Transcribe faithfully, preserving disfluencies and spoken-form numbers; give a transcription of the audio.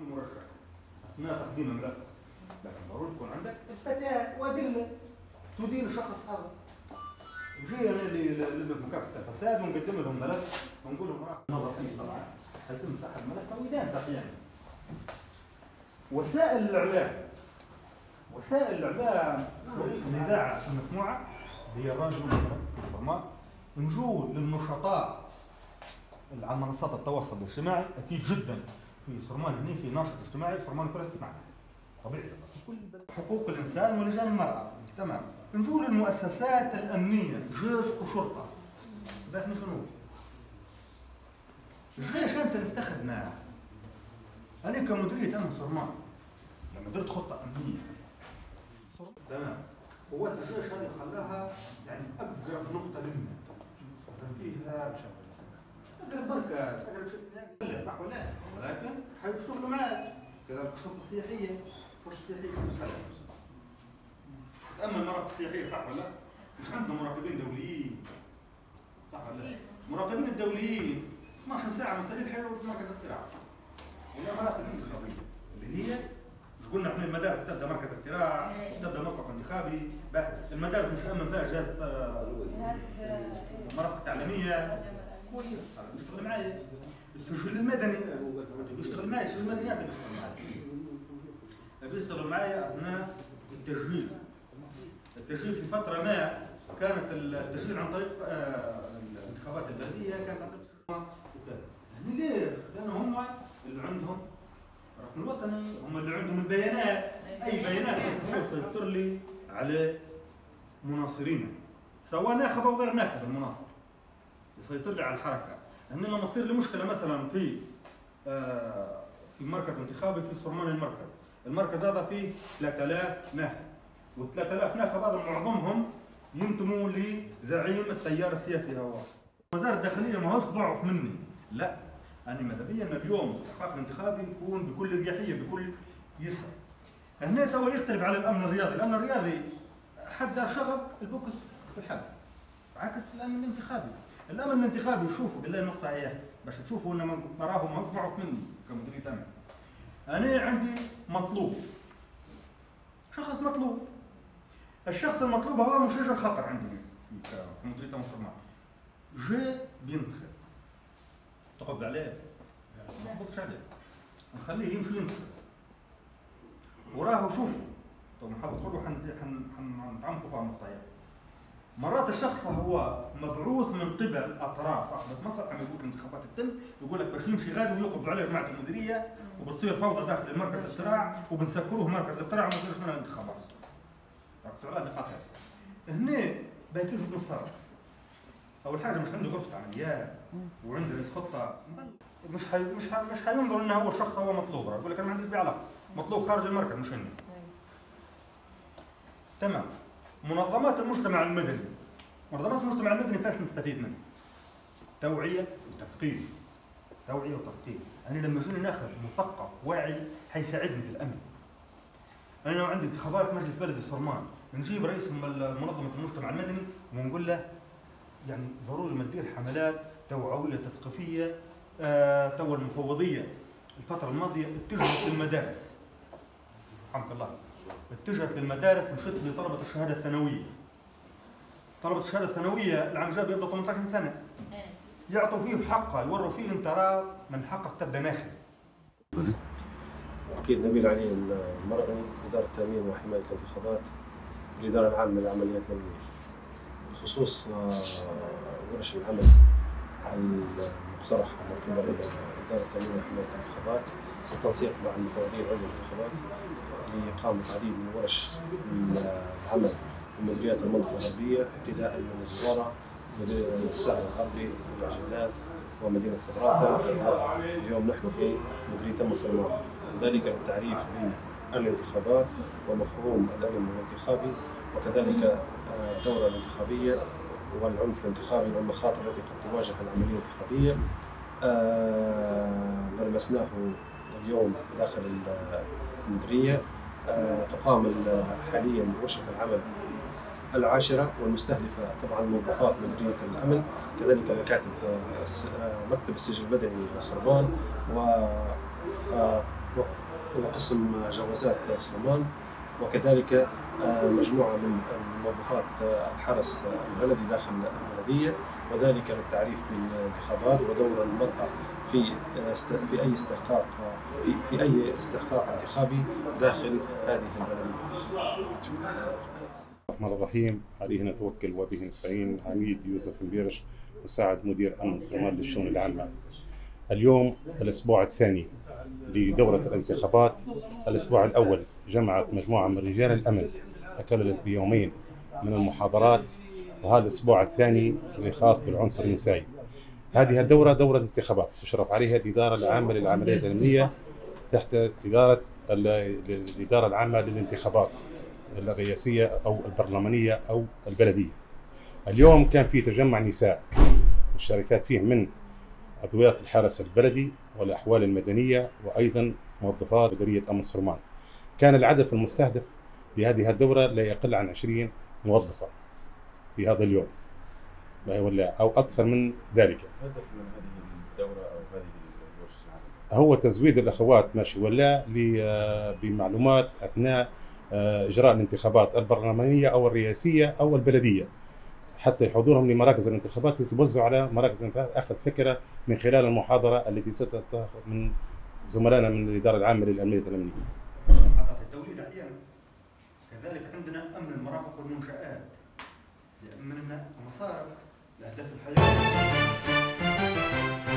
المرشح اثناء تقديم الملف، لكن ضروري تكون عندك اثباتات وادله تدين شخص اخر. وجينا لمكافحه الفساد ونقدم لهم ملف ونقول لهم راه نظر فيه طبعا، هل تم سحب ملف او يدان تقييمه. وسائل الاعلام، وسائل الاعلام الاذاعه المسموعه هي الراديو والصرمان، نجول للنشطاء اللي على منصات التواصل الاجتماعي. اكيد جدا في صرمان هنا في ناشط اجتماعي، صرمان كلها تسمعنا طبيعي. حقوق الانسان ولجان المراه، تمام. نجول للمؤسسات الامنيه، جيش وشرطه. احنا شنو؟ الجيش انت نستخدمه. انا كمديريه امن صرمان لما درت خطه امنيه، تمام، هو الجيش هذه خلاها يعني اقرب نقطه لنا فيها اقرب بركه، اقرب شيء صح ولا لا؟ ولكن حيبوا يشتغلوا معاك، كذلك الشرطه السياحيه، الشرطه السياحيه شو تخلي؟ تأمل المرافق السياحية صح ولا لا؟ مش عندنا مراقبين دوليين صح ولا لا؟ المراقبين الدوليين اثناعش ساعة مستحيل حيروا في مركز اقتراع. والإمارات الانتخابية اللي هي مش قلنا احنا المدارس تبدا مركز اقتراع، تبدا مرفق انتخابي، المدارس مش مأمن فيها جهاز المرافق التعليمية كويس، يشتغل معايا. السجل المدني يشتغل معايا، السجل المدني يعطيك يشتغل معايا. بيشتغلوا معايا أثناء التجميل. التسجيل في فترة ما كانت التسجيل عن طريق الانتخابات البلدية، كانت عن طريق وكذا. يعني ليه؟ لأن هم اللي عندهم الرقم الوطني، هم اللي عندهم البيانات، أي بيانات يسيطر لي على مناصرينا، سواء ناخب أو غير ناخب المناصر. يسيطر لي على الحركة، يعني لما تصير لي مشكلة مثلا في في مركز انتخابي في صرمان المركز، المركز هذا فيه ثلاثة آلاف ناخب. وال ثلاثة آلاف ناخب هذا معظمهم ينتموا لزعيم التيار السياسي هو. وزارة الداخلية ماهوش ضعف مني، لا، أنا ماذا بيا أن اليوم استحقاق الانتخابي يكون بكل اريحية، بكل يسر. هنا توا يختلف على الأمن الرياضي، الأمن الرياضي حدا شغب البوكس في الحبل، عكس الأمن الانتخابي. الأمن الانتخابي شوفوا بالله النقطة إياه باش تشوفوا أن راهو ماهوش ضعف مني كمديرية أمن. أنا عندي مطلوب، شخص مطلوب. الشخص المطلوب هو مشجع الخطر عندي كمديرية أمن صرمان. جاء بينتخب. تقبض عليه؟ ما تقبضش عليه. نخليه يمشي ينتخب. وراهو شوفوا، طب نحاول نقولوا حنتعمقوا في النقطة. مرات الشخص هو مبعوث من قبل أطراف صاحبة مصلحة، ما يقولش الانتخابات تتم، يقول لك باش يمشي غادي ويقبضوا عليه جماعة المديرية، وبتصير فوضى داخل المركز الاقتراع، وبنسكروه مركز الاقتراع وما يصيرش منها الانتخابات. ركزوا على النقاط هذه. هنا باهي كيف بنتصرف؟ أول حاجة مش عندي غرفة عمليات وعندي رئيس خطة، مش حي مش حي مش حينظر أنه هو الشخص هو مطلوب، يقول لك أنا ما عنديش بيه علاقة، مطلوب خارج المركز مش عندي. تمام. منظمات المجتمع المدني، منظمات المجتمع المدني فاش نستفيد منها؟ توعية وتثقيف. توعية وتثقيف، أنا لما جينا ناخذ مثقف واعي حيساعدني في الأمن. أنا لو عندي انتخابات مجلس بلدي صرمان، نجيب رئيس منظمة المجتمع المدني ونقول له يعني ضروري ما تدير حملات توعوية تثقيفية. آه تو المفوضية الفترة الماضية اتجهت للمدارس. رحمك الله. اتجهت للمدارس، مشت لطلبة الشهادة الثانوية. طلبة الشهادة الثانوية العام الجاي بيبقى ثمانية عشر سنة. يعطوا فيه حقه، يوروا فيه أنت راه من حقك تبدا ناخب. أكيد نبيل علي المرعي، إدارة التأمين وحماية الانتخابات بالإدارة العامة للعمليات الأمنية. بخصوص ورش العمل على المقترح من قبل إدارة التأمين وحماية الانتخابات بالتنسيق مع المفوضية العليا للانتخابات لإقامة العديد من ورش العمل بمديريات المنطقة الغربية، ابتداء من الزوارة، الساحل الغربي، العجلات ومدينة صدرات. اليوم نحن في مديرية أمن صرمان، ذلك التعريف بالانتخابات ومفهوم الأمن الانتخابي، وكذلك الدورة الانتخابية والعنف الانتخابي والمخاطر التي قد تواجه العملية الانتخابية. ملمسناه اليوم داخل المديرية. تقام حاليا ورشة العمل العاشرة والمستهدفة طبعا موظفات مديرية الأمن، كذلك مكاتب مكتب السجل المدني صرمان و وقسم جوازات صرمان، وكذلك مجموعة من موظفات الحرس البلدي داخل البلدية، وذلك للتعريف بالانتخابات ودور المرأة في في أي استحقاق في, في أي استحقاق انتخابي داخل هذه البلدية. عمر الرحيم، عليه نتوكل وبه نستعين. عميد يوسف بيرش، مساعد مدير أمن صرمان للشؤون العامة. اليوم الأسبوع الثاني لدورة الانتخابات. الأسبوع الأول جمعت مجموعة من رجال الأمن، تكللت بيومين من المحاضرات، وهذا الأسبوع الثاني اللي خاص بالعنصر النسائي. هذه الدورة دورة انتخابات تشرف عليها الإدارة العامة للعمليات الأمنية تحت إدارة الإدارة العامة للانتخابات الرئاسية أو البرلمانية أو البلدية. اليوم كان في تجمع نساء، الشركات فيه من عضويات الحرس البلدي والأحوال المدنية وأيضا موظفات إدارية أمن صرمان. كان العدد المستهدف بهذه الدورة لا يقل عن عشرين موظفة في هذا اليوم أو أكثر من ذلك. الهدف من هذه الدورة أو هذه الورشة هو تزويد الأخوات ماشي ولا بمعلومات أثناء إجراء الانتخابات البرلمانية أو الرئاسية أو البلدية، حتى حضورهم لمراكز الانتخابات ويتوزع على مراكز الانتخابات. أخذ فكرة من خلال المحاضرة التي تتأخذ من زملائنا من الإدارة العامة للأمنية الأمنية. المحطات الدولية الآن كذلك عندنا أمن المرافق والمنشآت، لأمننا مصارف لأهداف الحياة.